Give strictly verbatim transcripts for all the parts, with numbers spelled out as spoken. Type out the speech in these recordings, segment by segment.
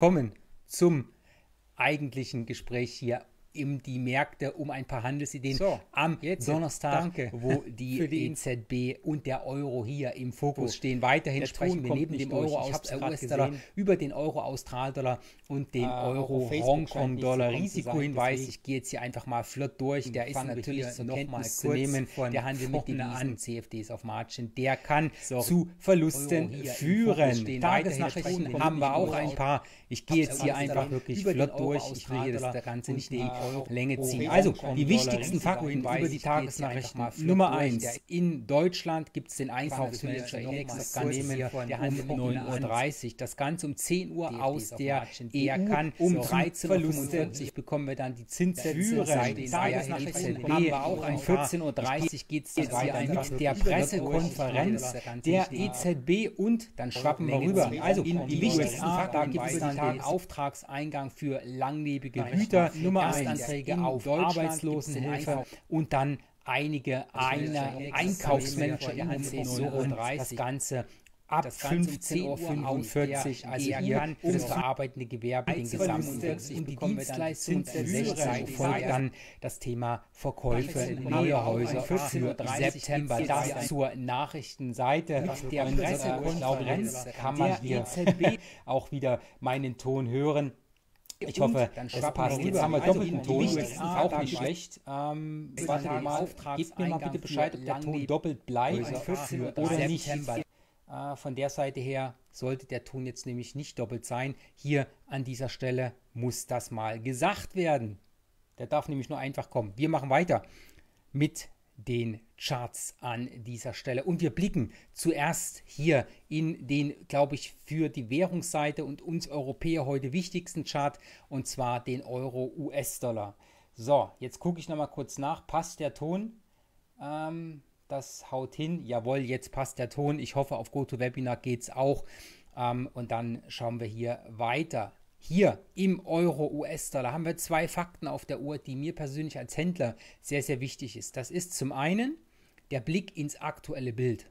Kommen zum eigentlichen Gespräch hier in die Märkte um ein paar Handelsideen so, am Donnerstag, danke, wo die, die E Z B und der Euro hier im Fokus stehen. Weiterhin der sprechen wir neben dem Euro aus der U S-Dollar über den Euro Australdollar und den uh, Euro Hongkong-Dollar. Risikohinweis, ich gehe jetzt hier einfach mal flott durch. Der ist natürlich nochmal zu nehmen. Der Handel mit den an C F Ds auf Margin, der kann so, zu Verlusten führen. Tagesnachrichten haben wir auch ein paar. Ich gehe jetzt hier einfach wirklich flott durch. Ich will hier das Ganze nicht nehmen. Länge ziehen. Also die wichtigsten Fakten über die Tagesnachrichten. Nummer eins. In Deutschland gibt es den Einkaufsmanager-Index, das Ganze hier um neun Uhr dreißig. Das Ganze um zehn Uhr aus der E U. Um dreizehn Uhr fünfundvierzig bekommen wir dann die Zinssätze seitens der E Z B. Um vierzehn Uhr dreißig geht es jetzt weiter mit der Pressekonferenz der E Z B und dann schwappen wir rüber. Also die wichtigsten Fakten gibt es dann den Auftragseingang für langlebige Güter. Nummer eins. Anträge auf Arbeitslosenhilfe und dann einige Einkaufsmanager um das Ganze ab fünfzehn Uhr fünfundvierzig, also hier für das verarbeitende Gewerbe, den gesamten und die Dienstleistung sechzehn Uhr folgt dann das Thema Verkäufe in Näherhäuser für September. Das zur Nachrichtenseite der Pressekonferenz kann man hier auch wieder meinen Ton hören. Ich hoffe, es passt. Jetzt haben wir doppelten Ton, das ist auch nicht schlecht. Ähm, warte mal, gebt mir mal bitte Bescheid, ob der Ton doppelt bleibt oder nicht. Äh, von der Seite her sollte der Ton jetzt nämlich nicht doppelt sein. Hier an dieser Stelle muss das mal gesagt werden. Der darf nämlich nur einfach kommen. Wir machen weiter mit den Charts an dieser Stelle. Und wir blicken zuerst hier in den, glaube ich, für die Währungsseite und uns Europäer heute wichtigsten Chart, und zwar den Euro-U S-Dollar. So, jetzt gucke ich nochmal kurz nach. Passt der Ton? Ähm, das haut hin. Jawohl, jetzt passt der Ton. Ich hoffe, auf GoToWebinar geht es auch. Ähm, und dann schauen wir hier weiter. Hier im Euro-U S-Dollar haben wir zwei Fakten auf der Uhr, die mir persönlich als Händler sehr, sehr wichtig ist. Das ist zum einen der Blick ins aktuelle Bild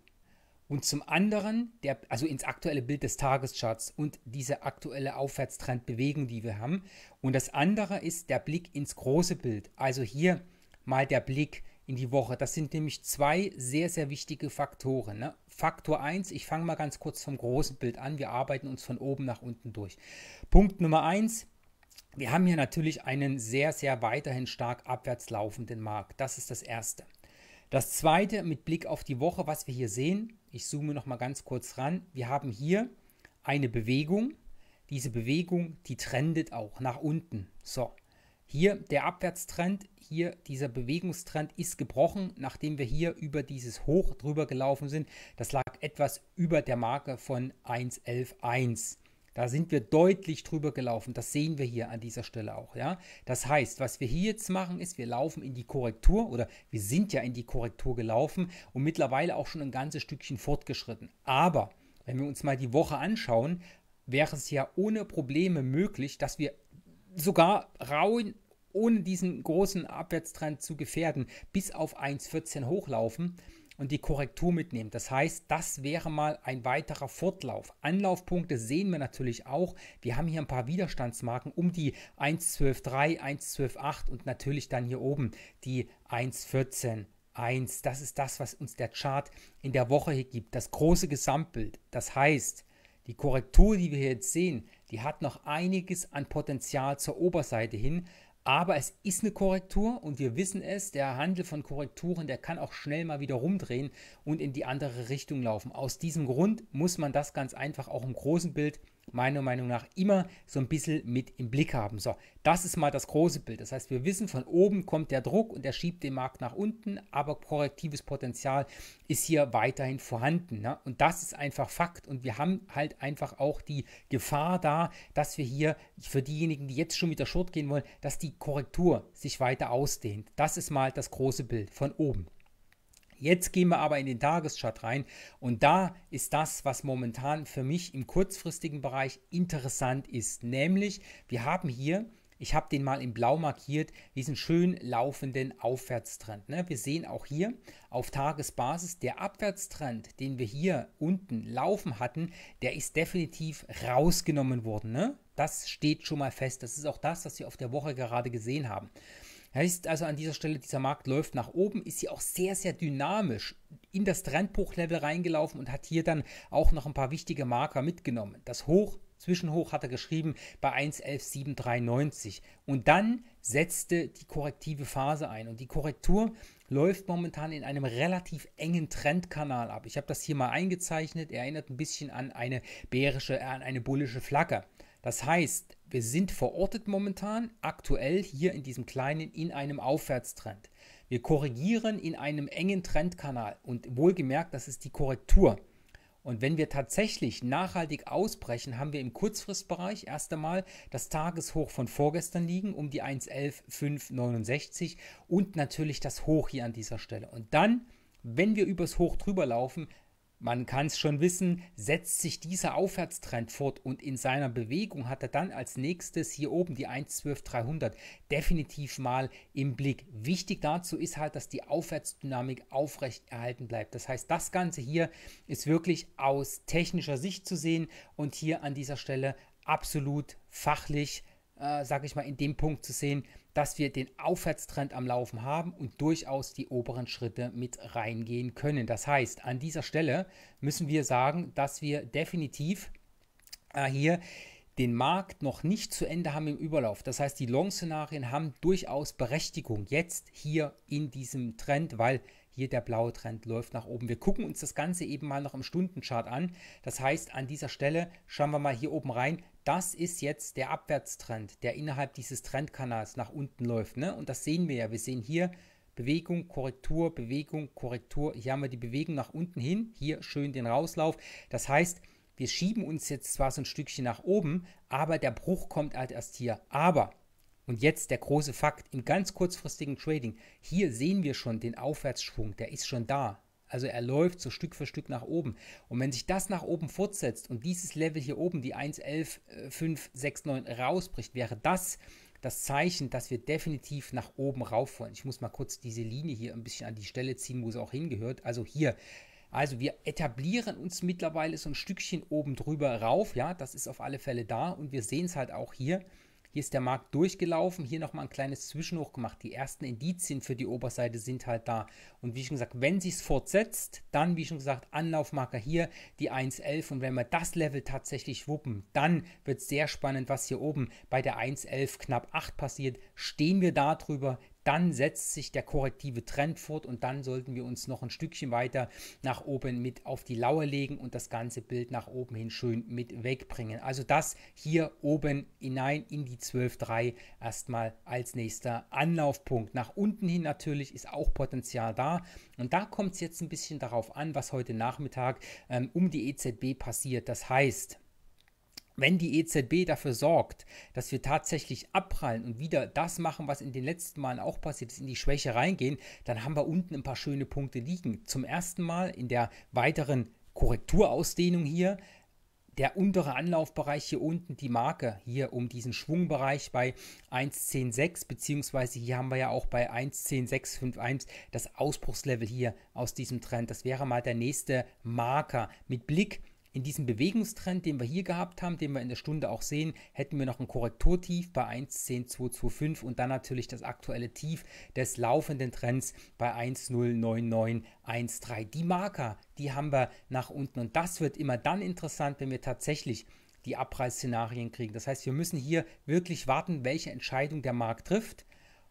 und zum anderen, der, also ins aktuelle Bild des Tagescharts und diese aktuelle Aufwärtstrendbewegung, die wir haben. Und das andere ist der Blick ins große Bild, also hier mal der Blick in die Woche. Das sind nämlich zwei sehr, sehr wichtige Faktoren, ne? Faktor eins, ich fange mal ganz kurz vom großen Bild an, wir arbeiten uns von oben nach unten durch. Punkt Nummer eins, wir haben hier natürlich einen sehr, sehr weiterhin stark abwärts laufenden Markt, das ist das Erste. Das Zweite, mit Blick auf die Woche, was wir hier sehen, ich zoome noch mal ganz kurz ran, wir haben hier eine Bewegung, diese Bewegung, die trendet auch nach unten, so. Hier der Abwärtstrend, hier dieser Bewegungstrend ist gebrochen, nachdem wir hier über dieses Hoch drüber gelaufen sind. Das lag etwas über der Marke von eins Komma elf eins. Da sind wir deutlich drüber gelaufen. Das sehen wir hier an dieser Stelle auch. Ja? Das heißt, was wir hier jetzt machen, ist, wir laufen in die Korrektur oder wir sind ja in die Korrektur gelaufen und mittlerweile auch schon ein ganzes Stückchen fortgeschritten. Aber wenn wir uns mal die Woche anschauen, wäre es ja ohne Probleme möglich, dass wir sogar rauen, ohne diesen großen Abwärtstrend zu gefährden, bis auf eins Komma vierzehn hochlaufen und die Korrektur mitnehmen. Das heißt, das wäre mal ein weiterer Fortlauf. Anlaufpunkte sehen wir natürlich auch. Wir haben hier ein paar Widerstandsmarken um die eins Komma zwölf drei, eins Komma zwölf acht und natürlich dann hier oben die eins Komma vierzehn eins. Das ist das, was uns der Chart in der Woche hier gibt. Das große Gesamtbild. Das heißt, die Korrektur, die wir hier jetzt sehen, die hat noch einiges an Potenzial zur Oberseite hin, aber es ist eine Korrektur und wir wissen es, der Handel von Korrekturen, der kann auch schnell mal wieder rumdrehen und in die andere Richtung laufen. Aus diesem Grund muss man das ganz einfach auch im großen Bild meiner Meinung nach immer so ein bisschen mit im Blick haben. So, das ist mal das große Bild. Das heißt, wir wissen, von oben kommt der Druck und der schiebt den Markt nach unten, aber korrektives Potenzial ist hier weiterhin vorhanden, ne? Und das ist einfach Fakt und wir haben halt einfach auch die Gefahr da, dass wir hier für diejenigen, die jetzt schon wieder short gehen wollen, dass die Korrektur sich weiter ausdehnt. Das ist mal das große Bild von oben. Jetzt gehen wir aber in den Tageschart rein und da ist das, was momentan für mich im kurzfristigen Bereich interessant ist. Nämlich, wir haben hier, ich habe den mal in blau markiert, diesen schön laufenden Aufwärtstrend, ne? Wir sehen auch hier auf Tagesbasis, der Abwärtstrend, den wir hier unten laufen hatten, der ist definitiv rausgenommen worden, ne? Das steht schon mal fest. Das ist auch das, was wir auf der Woche gerade gesehen haben. Heißt also an dieser Stelle, dieser Markt läuft nach oben, ist hier auch sehr, sehr dynamisch in das Trendbruchlevel reingelaufen und hat hier dann auch noch ein paar wichtige Marker mitgenommen. Das Hoch, Zwischenhoch hat er geschrieben bei eins Komma elf sieben neun drei und dann setzte die korrektive Phase ein und die Korrektur läuft momentan in einem relativ engen Trendkanal ab. Ich habe das hier mal eingezeichnet, erinnert ein bisschen an eine bärische, an eine bullische Flagge. Das heißt, wir sind verortet momentan aktuell hier in diesem kleinen, in einem Aufwärtstrend. Wir korrigieren in einem engen Trendkanal und wohlgemerkt, das ist die Korrektur. Und wenn wir tatsächlich nachhaltig ausbrechen, haben wir im Kurzfristbereich erst einmal das Tageshoch von vorgestern liegen, um die eins Komma elf fünf neun neun und natürlich das Hoch hier an dieser Stelle. Und dann, wenn wir übers Hoch drüber laufen, man kann es schon wissen, setzt sich dieser Aufwärtstrend fort und in seiner Bewegung hat er dann als nächstes hier oben die eins Komma eins zwei drei null null definitiv mal im Blick. Wichtig dazu ist halt, dass die Aufwärtsdynamik aufrecht erhalten bleibt. Das heißt, das Ganze hier ist wirklich aus technischer Sicht zu sehen und hier an dieser Stelle absolut fachlich, äh, sage ich mal, in dem Punkt zu sehen, dass wir den Aufwärtstrend am Laufen haben und durchaus die oberen Schritte mit reingehen können. Das heißt, an dieser Stelle müssen wir sagen, dass wir definitiv äh, hier den Markt noch nicht zu Ende haben im Überlauf. Das heißt, die Long-Szenarien haben durchaus Berechtigung jetzt hier in diesem Trend, weil hier der blaue Trend läuft nach oben. Wir gucken uns das Ganze eben mal noch im Stundenchart an. Das heißt, an dieser Stelle schauen wir mal hier oben rein. Das ist jetzt der Abwärtstrend, der innerhalb dieses Trendkanals nach unten läuft, ne? Und das sehen wir ja. Wir sehen hier Bewegung, Korrektur, Bewegung, Korrektur. Hier haben wir die Bewegung nach unten hin. Hier schön den Rauslauf. Das heißt, wir schieben uns jetzt zwar so ein Stückchen nach oben, aber der Bruch kommt halt erst hier. Aber... Und jetzt der große Fakt, im ganz kurzfristigen Trading, hier sehen wir schon den Aufwärtsschwung, der ist schon da. Also er läuft so Stück für Stück nach oben. Und wenn sich das nach oben fortsetzt und dieses Level hier oben, die eins Komma eins eins fünf sechs neun rausbricht, wäre das das Zeichen, dass wir definitiv nach oben rauf wollen. Ich muss mal kurz diese Linie hier ein bisschen an die Stelle ziehen, wo sie auch hingehört. Also hier. Also wir etablieren uns mittlerweile so ein Stückchen oben drüber rauf. Ja, das ist auf alle Fälle da und wir sehen es halt auch hier. Hier ist der Markt durchgelaufen, hier nochmal ein kleines Zwischenhoch gemacht. Die ersten Indizien für die Oberseite sind halt da. Und wie schon gesagt, wenn sich es fortsetzt, dann, wie schon gesagt, Anlaufmarker hier, die eins Komma elf. Und wenn wir das Level tatsächlich wuppen, dann wird es sehr spannend, was hier oben bei der eins Komma elf knapp acht passiert. Stehen wir da drüber, dann setzt sich der korrektive Trend fort und dann sollten wir uns noch ein Stückchen weiter nach oben mit auf die Lauer legen und das ganze Bild nach oben hin schön mit wegbringen. Also das hier oben hinein in die zwölf Komma drei erstmal als nächster Anlaufpunkt. Nach unten hin natürlich ist auch Potenzial da und da kommt es jetzt ein bisschen darauf an, was heute Nachmittag ähm, um die E Z B passiert. Das heißt... Wenn die E Z B dafür sorgt, dass wir tatsächlich abprallen und wieder das machen, was in den letzten Malen auch passiert ist, in die Schwäche reingehen, dann haben wir unten ein paar schöne Punkte liegen. Zum ersten Mal in der weiteren Korrekturausdehnung hier, der untere Anlaufbereich hier unten, die Marke hier um diesen Schwungbereich bei eins Komma eins null sechs, beziehungsweise hier haben wir ja auch bei eins Komma eins null sechs fünf eins das Ausbruchslevel hier aus diesem Trend. Das wäre mal der nächste Marker mit Blick in diesem Bewegungstrend, den wir hier gehabt haben, den wir in der Stunde auch sehen, hätten wir noch ein Korrekturtief bei eins Komma eins null zwei zwei fünf und dann natürlich das aktuelle Tief des laufenden Trends bei eins Komma null neun neun eins drei. Die Marker, die haben wir nach unten und das wird immer dann interessant, wenn wir tatsächlich die Abpreisszenarien kriegen. Das heißt, wir müssen hier wirklich warten, welche Entscheidung der Markt trifft,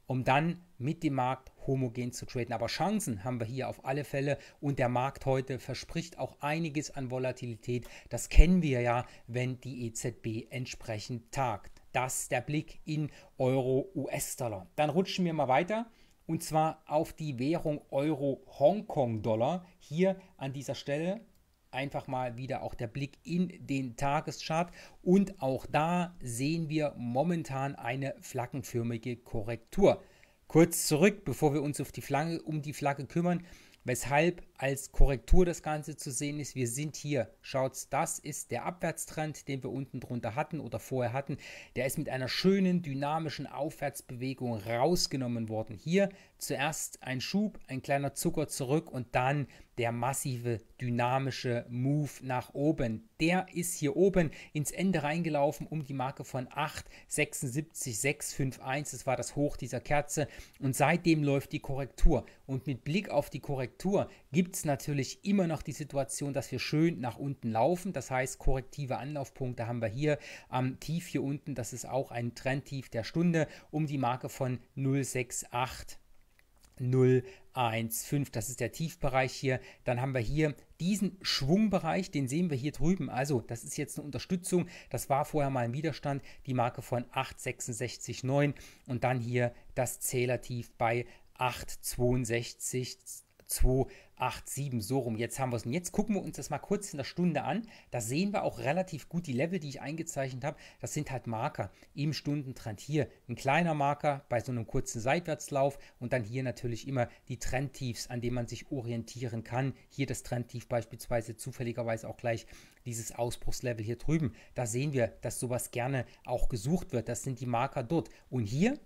um dann mit dem Markt homogen zu traden. Aber Chancen haben wir hier auf alle Fälle und der Markt heute verspricht auch einiges an Volatilität. Das kennen wir ja, wenn die E Z B entsprechend tagt. Das ist der Blick in Euro-U S-Dollar. Dann rutschen wir mal weiter und zwar auf die Währung Euro-Hongkong-Dollar. Hier an dieser Stelle einfach mal wieder auch der Blick in den Tageschart und auch da sehen wir momentan eine flaggenförmige Korrektur. Kurz zurück, bevor wir uns auf die Flagge, um die Flagge kümmern, weshalb als Korrektur das Ganze zu sehen ist. Wir sind hier, schaut's, das ist der Abwärtstrend, den wir unten drunter hatten oder vorher hatten. Der ist mit einer schönen dynamischen Aufwärtsbewegung rausgenommen worden. Hier zuerst ein Schub, ein kleiner Zucker zurück und dann der massive dynamische Move nach oben. Der ist hier oben ins Ende reingelaufen um die Marke von acht Komma sieben sechs sechs fünf eins. Das war das Hoch dieser Kerze und seitdem läuft die Korrektur. Und mit Blick auf die Korrektur gibt es natürlich immer noch die Situation, dass wir schön nach unten laufen. Das heißt, korrektive Anlaufpunkte haben wir hier am Tief hier unten. Das ist auch ein Trendtief der Stunde um die Marke von null sechs acht null eins fünf, das ist der Tiefbereich hier. Dann haben wir hier diesen Schwungbereich, den sehen wir hier drüben. Also das ist jetzt eine Unterstützung, das war vorher mal ein Widerstand, die Marke von acht sechs sechs neun und dann hier das Zählertief bei acht sechs zwei zwei acht sieben, so rum. Jetzt haben wir es. Und jetzt gucken wir uns das mal kurz in der Stunde an. Da sehen wir auch relativ gut die Level, die ich eingezeichnet habe. Das sind halt Marker im Stundentrend. Hier ein kleiner Marker bei so einem kurzen Seitwärtslauf und dann hier natürlich immer die Trendtiefs, an denen man sich orientieren kann. Hier das Trendtief beispielsweise, zufälligerweise auch gleich dieses Ausbruchslevel hier drüben. Da sehen wir, dass sowas gerne auch gesucht wird. Das sind die Marker dort. Und hier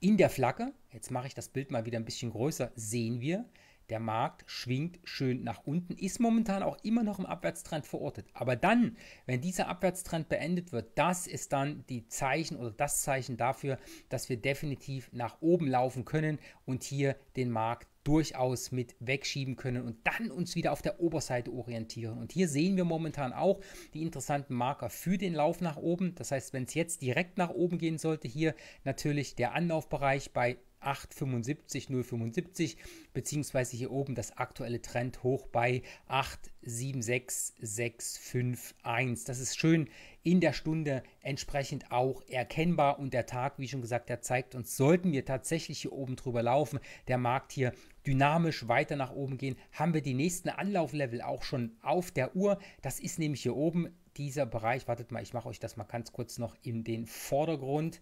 in der Flagge, jetzt mache ich das Bild mal wieder ein bisschen größer, sehen wir, der Markt schwingt schön nach unten, ist momentan auch immer noch im Abwärtstrend verortet. Aber dann, wenn dieser Abwärtstrend beendet wird, das ist dann die Zeichen oder das Zeichen dafür, dass wir definitiv nach oben laufen können und hier den Markt durchaus mit wegschieben können und dann uns wieder auf der Oberseite orientieren. Und hier sehen wir momentan auch die interessanten Marker für den Lauf nach oben. Das heißt, wenn es jetzt direkt nach oben gehen sollte, hier natürlich der Anlaufbereich bei acht fünfundsiebzig null fünfundsiebzig, beziehungsweise hier oben das aktuelle Trend hoch bei acht sieben sechs sechs fünf eins. Das ist schön in der Stunde entsprechend auch erkennbar und der Tag, wie schon gesagt, der zeigt uns, sollten wir tatsächlich hier oben drüber laufen, der Markt hier dynamisch weiter nach oben gehen, haben wir die nächsten Anlauflevel auch schon auf der Uhr. Das ist nämlich hier oben dieser Bereich. Wartet mal, ich mache euch das mal ganz kurz noch in den Vordergrund.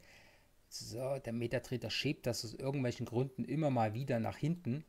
So, der MetaTrader schiebt das aus irgendwelchen Gründen immer mal wieder nach hinten.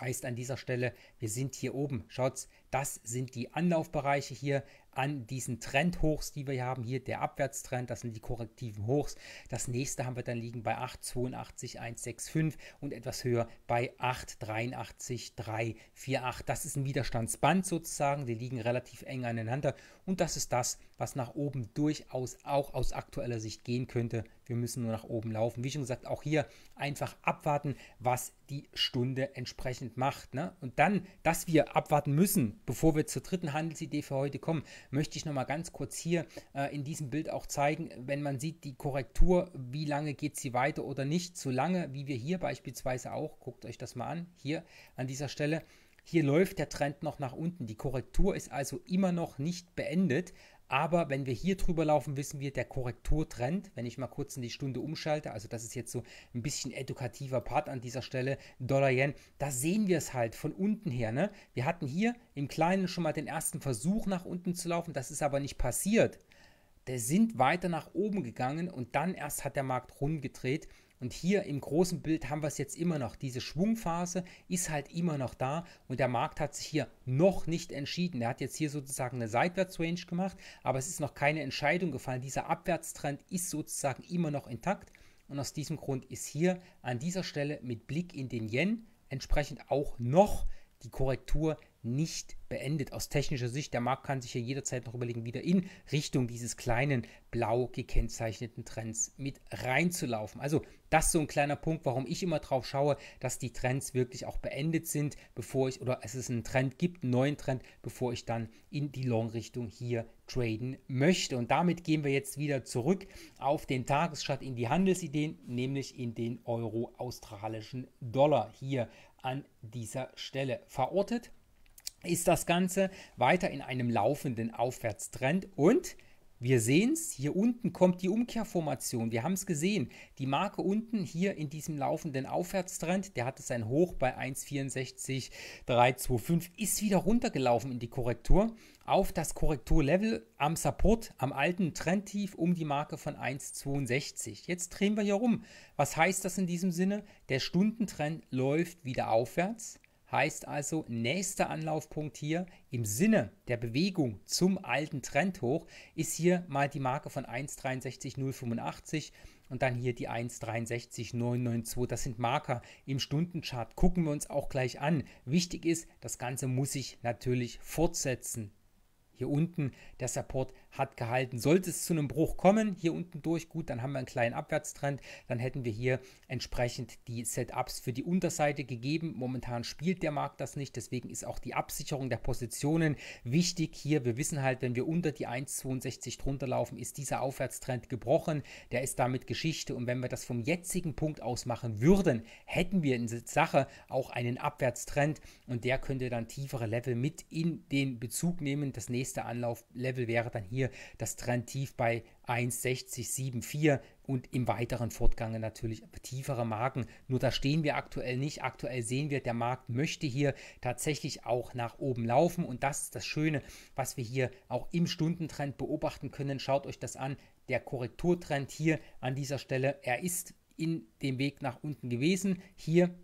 Heißt an dieser Stelle, wir sind hier oben. Schaut's, das sind die Anlaufbereiche hier an diesen Trendhochs, die wir hier haben. Hier der Abwärtstrend, das sind die korrektiven Hochs. Das nächste haben wir dann liegen bei acht zweiundachtzig eins sechs fünf und etwas höher bei acht dreiundachtzig drei vier acht. Das ist ein Widerstandsband sozusagen, die liegen relativ eng aneinander und das ist das, was nach oben durchaus auch aus aktueller Sicht gehen könnte. Wir müssen nur nach oben laufen. Wie schon gesagt, auch hier einfach abwarten, was die Stunde entsprechend macht, ne? Und dann, dass wir abwarten müssen, bevor wir zur dritten Handelsidee für heute kommen, möchte ich nochmal ganz kurz hier äh, in diesem Bild auch zeigen, wenn man sieht, die Korrektur, wie lange geht sie weiter oder nicht, so lange, wie wir hier beispielsweise auch, guckt euch das mal an, hier an dieser Stelle, hier läuft der Trend noch nach unten, die Korrektur ist also immer noch nicht beendet, aber wenn wir hier drüber laufen, wissen wir, der Korrekturtrend, wenn ich mal kurz in die Stunde umschalte, also das ist jetzt so ein bisschen edukativer Part an dieser Stelle, Dollar-Yen, da sehen wir es halt von unten her, ne? Wir hatten hier im Kleinen schon mal den ersten Versuch nach unten zu laufen, das ist aber nicht passiert. Der sind weiter nach oben gegangen und dann erst hat der Markt rumgedreht. Und hier im großen Bild haben wir es jetzt immer noch. Diese Schwungphase ist halt immer noch da und der Markt hat sich hier noch nicht entschieden. Er hat jetzt hier sozusagen eine Seitwärtsrange gemacht, aber es ist noch keine Entscheidung gefallen. Dieser Abwärtstrend ist sozusagen immer noch intakt und aus diesem Grund ist hier an dieser Stelle mit Blick in den Yen entsprechend auch noch die Korrektur nicht beendet. Aus technischer Sicht, der Markt kann sich hier jederzeit noch überlegen, wieder in Richtung dieses kleinen blau gekennzeichneten Trends mit reinzulaufen. Also das ist so ein kleiner Punkt, warum ich immer drauf schaue, dass die Trends wirklich auch beendet sind, bevor ich, oder es ist einen Trend gibt, einen neuen Trend, bevor ich dann in die Long-Richtung hier traden möchte. Und damit gehen wir jetzt wieder zurück auf den Tageschart in die Handelsideen, nämlich in den Euro-australischen Dollar hier an dieser Stelle verortet. Ist das Ganze weiter in einem laufenden Aufwärtstrend und wir sehen es, hier unten kommt die Umkehrformation, wir haben es gesehen, die Marke unten hier in diesem laufenden Aufwärtstrend, der hatte sein Hoch bei eins vierundsechzig drei zwei fünf, ist wieder runtergelaufen in die Korrektur, auf das Korrekturlevel am Support, am alten Trendtief um die Marke von eins zweiundsechzig. Jetzt drehen wir hier rum, was heißt das in diesem Sinne? Der Stundentrend läuft wieder aufwärts. Heißt also, nächster Anlaufpunkt hier im Sinne der Bewegung zum alten Trendhoch ist hier mal die Marke von eins Komma sechs drei null fünf acht und dann hier die eins Komma sechs drei neun neun zwei. Das sind Marker im Stundenchart. Gucken wir uns auch gleich an. Wichtig ist, das Ganze muss sich natürlich fortsetzen. Hier unten, der Support hat gehalten. Sollte es zu einem Bruch kommen, hier unten durch, gut, dann haben wir einen kleinen Abwärtstrend. Dann hätten wir hier entsprechend die Setups für die Unterseite gegeben. Momentan spielt der Markt das nicht, deswegen ist auch die Absicherung der Positionen wichtig hier. Wir wissen halt, wenn wir unter die eins Komma sechs zwei drunter laufen, ist dieser Aufwärtstrend gebrochen. Der ist damit Geschichte. Und wenn wir das vom jetzigen Punkt aus machen würden, hätten wir in Sache auch einen Abwärtstrend. Und der könnte dann tiefere Level mit in den Bezug nehmen. Das nächste Der Anlauflevel wäre dann hier das Trendtief bei eins Komma sechs null sieben vier und im weiteren Fortgang natürlich tiefere Marken. Nur da stehen wir aktuell nicht. Aktuell sehen wir, der Markt möchte hier tatsächlich auch nach oben laufen und das ist das Schöne, was wir hier auch im Stundentrend beobachten können. Schaut euch das an, der Korrekturtrend hier an dieser Stelle, er ist in dem Weg nach unten gewesen. Hier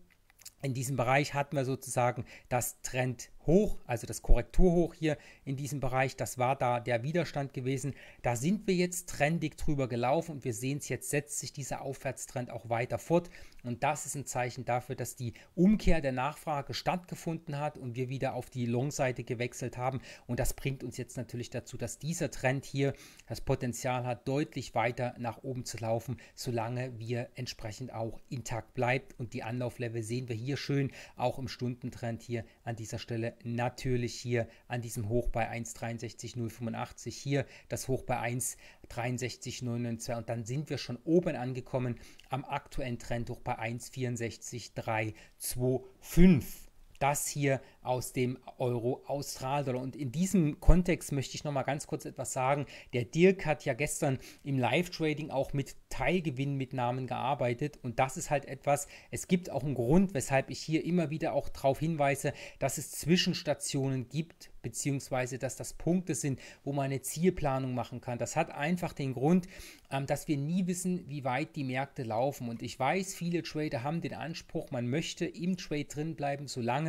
in diesem Bereich hatten wir sozusagen das Trend hoch, also das Korrekturhoch hier in diesem Bereich, das war da der Widerstand gewesen. Da sind wir jetzt trendig drüber gelaufen und wir sehen es, jetzt setzt sich dieser Aufwärtstrend auch weiter fort und das ist ein Zeichen dafür, dass die Umkehr der Nachfrage stattgefunden hat und wir wieder auf die Long-Seite gewechselt haben und das bringt uns jetzt natürlich dazu, dass dieser Trend hier das Potenzial hat, deutlich weiter nach oben zu laufen, solange wir entsprechend auch intakt bleibt und die Anlauflevel sehen wir hier schön auch im Stundentrend hier an dieser Stelle. Natürlich hier an diesem Hoch bei eins Komma sechs drei null acht fünf, hier das Hoch bei eins Komma sechs drei neun neun zwei und dann sind wir schon oben angekommen am aktuellen Trendhoch bei eins Komma sechs vier drei zwei fünf. Das hier aus dem Euro-Australdollar. Und in diesem Kontext möchte ich noch mal ganz kurz etwas sagen. Der Dirk hat ja gestern im Live-Trading auch mit Teilgewinnmitnahmen gearbeitet. Und das ist halt etwas, es gibt auch einen Grund, weshalb ich hier immer wieder auch darauf hinweise, dass es Zwischenstationen gibt, beziehungsweise dass das Punkte sind, wo man eine Zielplanung machen kann. Das hat einfach den Grund, ähm, dass wir nie wissen, wie weit die Märkte laufen. Und ich weiß, viele Trader haben den Anspruch, man möchte im Trade drin bleiben, solange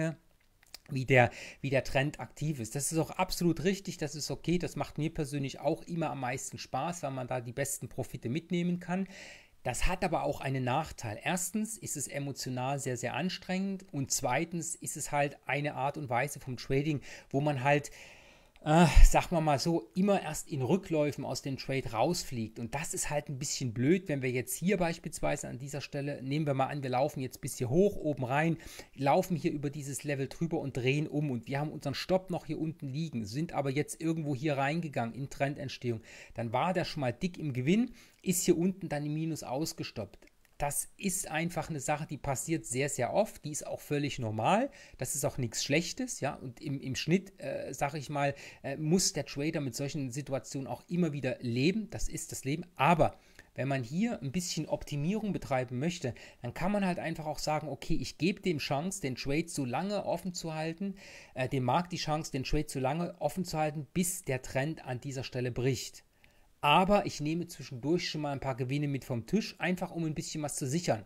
Wie der, wie der Trend aktiv ist. Das ist auch absolut richtig, das ist okay, das macht mir persönlich auch immer am meisten Spaß, weil man da die besten Profite mitnehmen kann. Das hat aber auch einen Nachteil. Erstens ist es emotional sehr, sehr anstrengend und zweitens ist es halt eine Art und Weise vom Trading, wo man halt, äh, sagen wir mal so, immer erst in Rückläufen aus dem Trade rausfliegt. Und das ist halt ein bisschen blöd, wenn wir jetzt hier beispielsweise an dieser Stelle, nehmen wir mal an, wir laufen jetzt bis hier hoch, oben rein, laufen hier über dieses Level drüber und drehen um. Und wir haben unseren Stopp noch hier unten liegen, sind aber jetzt irgendwo hier reingegangen in Trendentstehung. Dann war der schon mal dick im Gewinn, ist hier unten dann im Minus ausgestoppt. Das ist einfach eine Sache, die passiert sehr, sehr oft. Die ist auch völlig normal. Das ist auch nichts Schlechtes, ja. Und im, im Schnitt, äh, sage ich mal, äh, muss der Trader mit solchen Situationen auch immer wieder leben. Das ist das Leben. Aber wenn man hier ein bisschen Optimierung betreiben möchte, dann kann man halt einfach auch sagen, okay, ich gebe dem Chance, den Trade so lange offen zu halten, äh, dem Markt die Chance, den Trade so lange offen zu halten, bis der Trend an dieser Stelle bricht. Aber ich nehme zwischendurch schon mal ein paar Gewinne mit vom Tisch, einfach um ein bisschen was zu sichern.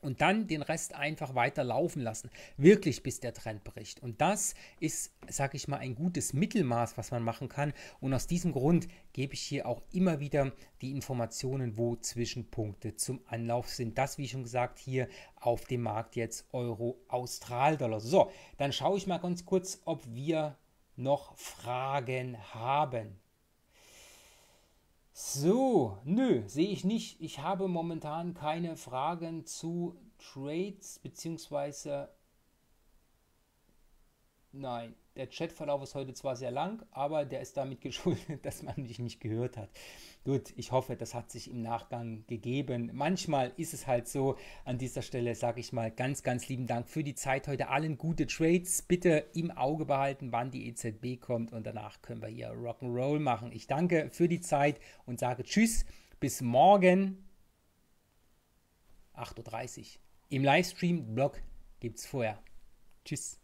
Und dann den Rest einfach weiter laufen lassen, wirklich bis der Trend bricht. Und das ist, sage ich mal, ein gutes Mittelmaß, was man machen kann. Und aus diesem Grund gebe ich hier auch immer wieder die Informationen, wo Zwischenpunkte zum Anlauf sind. Das, wie schon gesagt, hier auf dem Markt jetzt Euro-Austral-Dollar. So, dann schaue ich mal ganz kurz, ob wir noch Fragen haben. So, nö, sehe ich nicht. Ich habe momentan keine Fragen zu Trades, beziehungsweise, nein, der Chatverlauf ist heute zwar sehr lang, aber der ist damit geschuldet, dass man mich nicht gehört hat. Gut, ich hoffe, das hat sich im Nachgang gegeben. Manchmal ist es halt so, an dieser Stelle sage ich mal ganz, ganz lieben Dank für die Zeit heute. Allen gute Trades, bitte im Auge behalten, wann die E Z B kommt und danach können wir hier Rock'n'Roll machen. Ich danke für die Zeit und sage Tschüss, bis morgen acht Uhr dreißig. Im Livestream-Blog gibt es vorher. Tschüss.